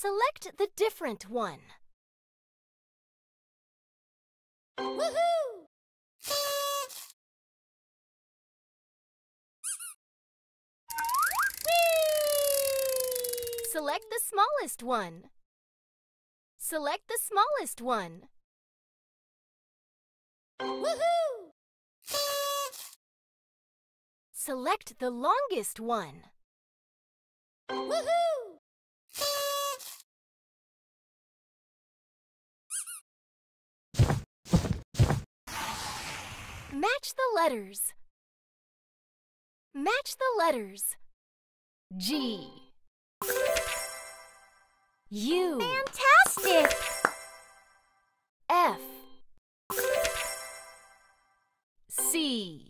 Select the different one. Woohoo! Whee! Select the smallest one. Select the smallest one. Woohoo! Select the longest one. Woohoo! Match the letters. Match the letters. G. U. Fantastic! F. C.